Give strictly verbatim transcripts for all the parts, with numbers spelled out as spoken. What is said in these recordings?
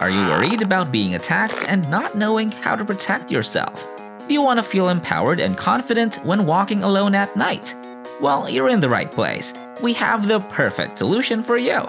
Are you worried about being attacked and not knowing how to protect yourself? Do you want to feel empowered and confident when walking alone at night? Well, you're in the right place. We have the perfect solution for you.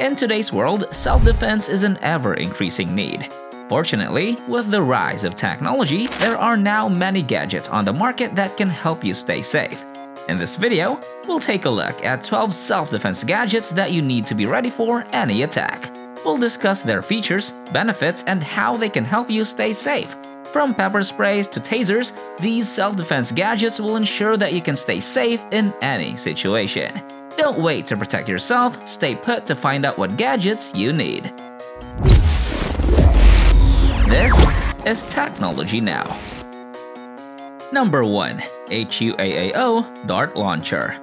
In today's world, self-defense is an ever-increasing need. Fortunately, with the rise of technology, there are now many gadgets on the market that can help you stay safe. In this video, we'll take a look at twelve self-defense gadgets that you need to be ready for any attack. We'll discuss their features, benefits, and how they can help you stay safe. From pepper sprays to tasers, these self-defense gadgets will ensure that you can stay safe in any situation. Don't wait to protect yourself, stay put to find out what gadgets you need. This is Technology Now. Number one. H U A A O Dart Launcher.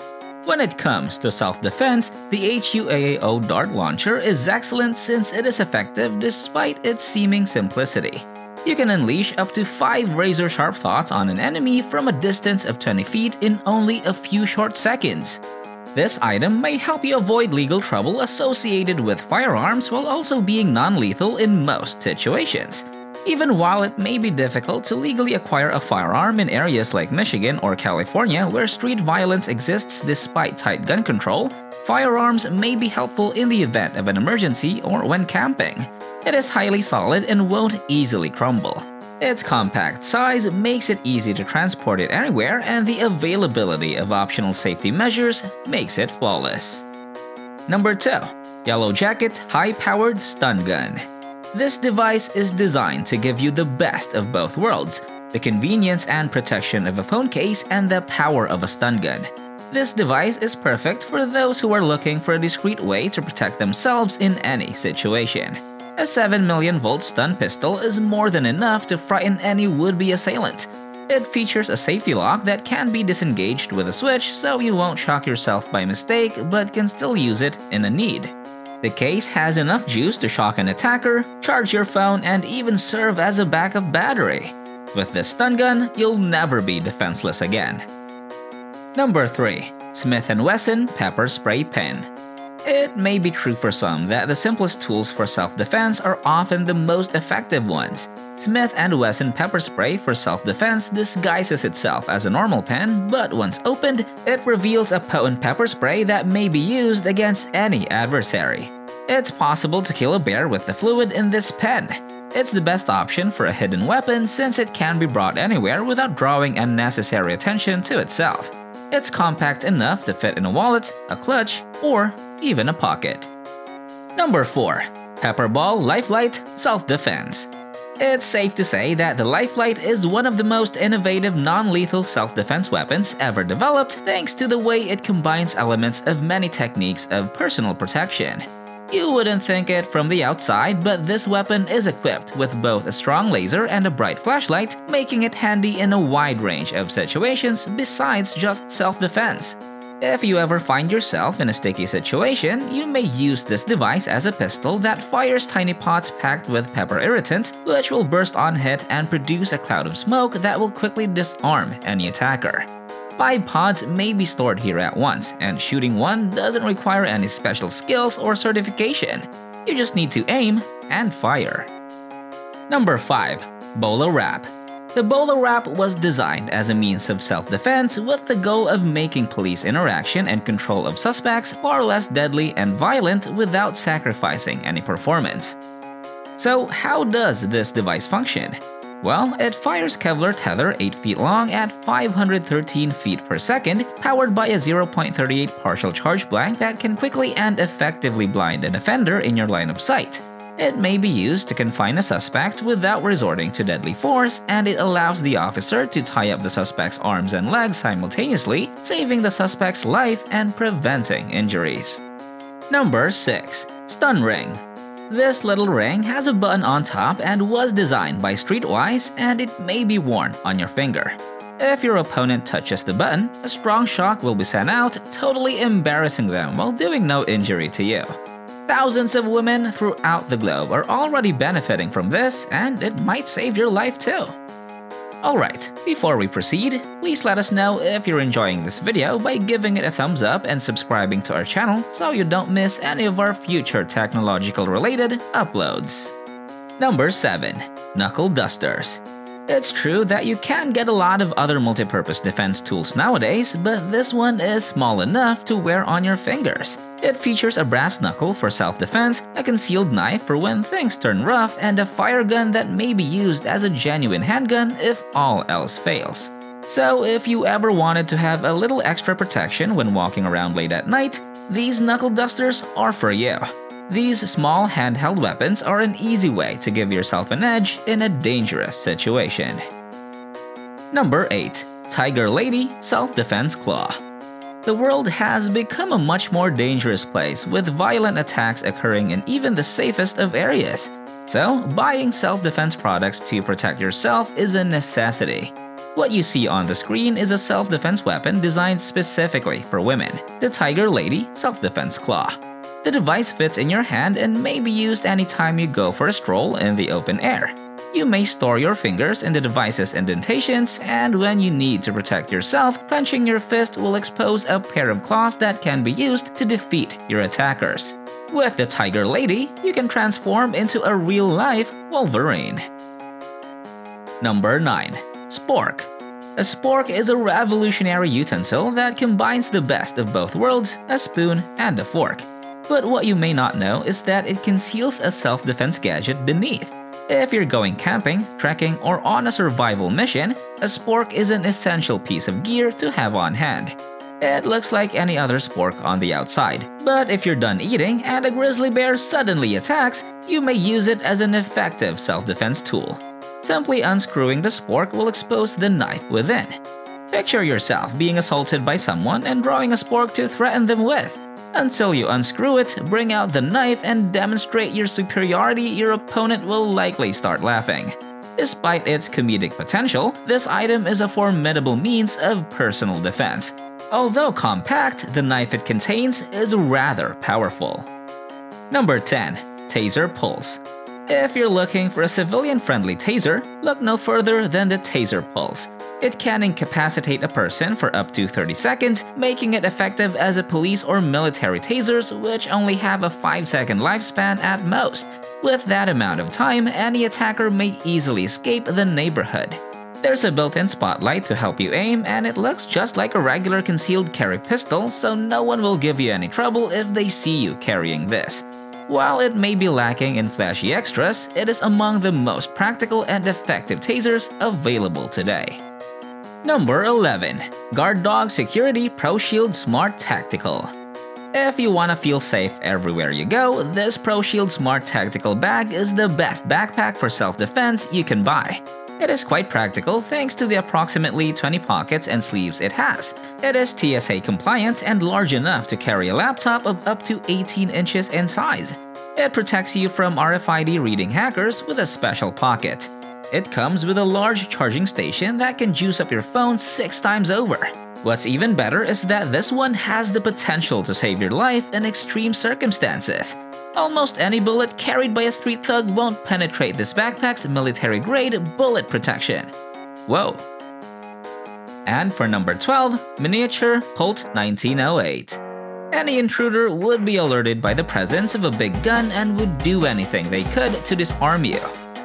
When it comes to self-defense, the H U A A O Dart Launcher is excellent since it is effective despite its seeming simplicity. You can unleash up to five razor-sharp thoughts on an enemy from a distance of twenty feet in only a few short seconds. This item may help you avoid legal trouble associated with firearms while also being non-lethal in most situations. Even while it may be difficult to legally acquire a firearm in areas like Michigan or California where street violence exists despite tight gun control, firearms may be helpful in the event of an emergency or when camping. It is highly solid and won't easily crumble. Its compact size makes it easy to transport it anywhere, and the availability of optional safety measures makes it flawless. Number two. Yellow Jacket High Powered Stun Gun. This device is designed to give you the best of both worlds, the convenience and protection of a phone case and the power of a stun gun. This device is perfect for those who are looking for a discreet way to protect themselves in any situation. A seven million volt stun pistol is more than enough to frighten any would-be assailant. It features a safety lock that can be disengaged with a switch so you won't shock yourself by mistake but can still use it in a need. The case has enough juice to shock an attacker, charge your phone, and even serve as a backup battery. With this stun gun, you'll never be defenseless again. Number three. Smith and Wesson Pepper Spray Pen. It may be true for some that the simplest tools for self-defense are often the most effective ones. Smith and Wesson Pepper Spray for self-defense disguises itself as a normal pen, but once opened, it reveals a potent pepper spray that may be used against any adversary. It's possible to kill a bear with the fluid in this pen. It's the best option for a hidden weapon since it can be brought anywhere without drawing unnecessary attention to itself. It's compact enough to fit in a wallet, a clutch, or even a pocket. Number four. Pepper Ball Lifelight Self-Defense. It's safe to say that the Lifelight is one of the most innovative non-lethal self-defense weapons ever developed thanks to the way it combines elements of many techniques of personal protection. You wouldn't think it from the outside, but this weapon is equipped with both a strong laser and a bright flashlight, making it handy in a wide range of situations besides just self-defense. If you ever find yourself in a sticky situation, you may use this device as a pistol that fires tiny pots packed with pepper irritants, which will burst on hit and produce a cloud of smoke that will quickly disarm any attacker. Five pods may be stored here at once, and shooting one doesn't require any special skills or certification. You just need to aim and fire. Number five. Bolo Wrap. The Bolo Wrap was designed as a means of self-defense with the goal of making police interaction and control of suspects far less deadly and violent without sacrificing any performance. So how does this device function? Well, it fires Kevlar tether eight feet long at five hundred thirteen feet per second, powered by a zero point three eight partial charge blank that can quickly and effectively blind an offender in your line of sight. It may be used to confine a suspect without resorting to deadly force, and it allows the officer to tie up the suspect's arms and legs simultaneously, saving the suspect's life and preventing injuries. Number six. Stun Ring. This little ring has a button on top and was designed by Streetwise, and it may be worn on your finger. If your opponent touches the button, a strong shock will be sent out, totally embarrassing them while doing no injury to you. Thousands of women throughout the globe are already benefiting from this, and it might save your life too. Alright, before we proceed, please let us know if you're enjoying this video by giving it a thumbs up and subscribing to our channel so you don't miss any of our future technological related uploads. Number seven. Knuckle Dusters. It's true that you can get a lot of other multipurpose defense tools nowadays, but this one is small enough to wear on your fingers. It features a brass knuckle for self-defense, a concealed knife for when things turn rough, and a fire gun that may be used as a genuine handgun if all else fails. So if you ever wanted to have a little extra protection when walking around late at night, these knuckle dusters are for you. These small handheld weapons are an easy way to give yourself an edge in a dangerous situation. Number eight. Tiger Lady Self-Defense Claw. The world has become a much more dangerous place, with violent attacks occurring in even the safest of areas. So, buying self-defense products to protect yourself is a necessity. What you see on the screen is a self-defense weapon designed specifically for women, the Tiger Lady Self-Defense Claw. The device fits in your hand and may be used anytime you go for a stroll in the open air. You may store your fingers in the device's indentations, and when you need to protect yourself, clenching your fist will expose a pair of claws that can be used to defeat your attackers. With the Tiger Lady, you can transform into a real-life Wolverine. Number nine. Spork. A spork is a revolutionary utensil that combines the best of both worlds, a spoon and a fork. But what you may not know is that it conceals a self-defense gadget beneath. If you're going camping, trekking, or on a survival mission, a spork is an essential piece of gear to have on hand. It looks like any other spork on the outside, but if you're done eating and a grizzly bear suddenly attacks, you may use it as an effective self-defense tool. Simply unscrewing the spork will expose the knife within. Picture yourself being assaulted by someone and drawing a spork to threaten them with. Until you unscrew it, bring out the knife, and demonstrate your superiority, your opponent will likely start laughing. Despite its comedic potential, this item is a formidable means of personal defense. Although compact, the knife it contains is rather powerful. Number ten. Taser Pulse. If you're looking for a civilian-friendly taser, look no further than the Taser Pulse. It can incapacitate a person for up to thirty seconds, making it effective as a police or military tasers, which only have a five second lifespan at most. With that amount of time, any attacker may easily escape the neighborhood. There's a built-in spotlight to help you aim, and it looks just like a regular concealed carry pistol, so no one will give you any trouble if they see you carrying this. While it may be lacking in flashy extras, it is among the most practical and effective tasers available today. Number eleven. Guard Dog Security Pro Shield Smart Tactical. If you want to feel safe everywhere you go, this Pro Shield Smart Tactical bag is the best backpack for self-defense you can buy. It is quite practical thanks to the approximately twenty pockets and sleeves it has. It is T S A compliant and large enough to carry a laptop of up to eighteen inches in size. It protects you from R F I D reading hackers with a special pocket. It comes with a large charging station that can juice up your phone six times over. What's even better is that this one has the potential to save your life in extreme circumstances. Almost any bullet carried by a street thug won't penetrate this backpack's military-grade bullet protection. Whoa! And for number twelve, Miniature Colt nineteen oh eight. Any intruder would be alerted by the presence of a big gun and would do anything they could to disarm you.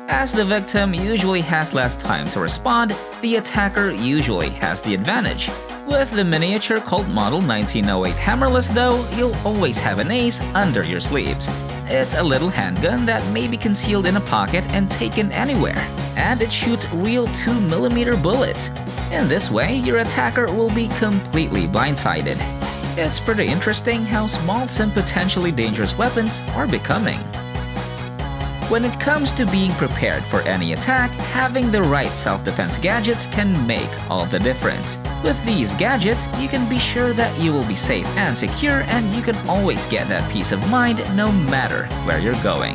As the victim usually has less time to respond, the attacker usually has the advantage. With the miniature Colt Model nineteen oh eight hammerless though, you'll always have an ace under your sleeves. It's a little handgun that may be concealed in a pocket and taken anywhere, and it shoots real two millimeter bullets. In this way, your attacker will be completely blindsided. It's pretty interesting how small some potentially dangerous weapons are becoming. When it comes to being prepared for any attack, having the right self-defense gadgets can make all the difference. With these gadgets, you can be sure that you will be safe and secure, and you can always get that peace of mind no matter where you're going.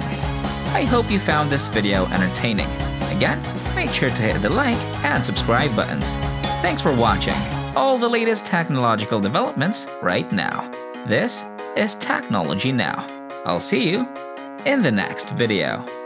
I hope you found this video entertaining. Again, make sure to hit the like and subscribe buttons. Thanks for watching. All the latest technological developments right now. This is Technology Now. I'll see you in the next video.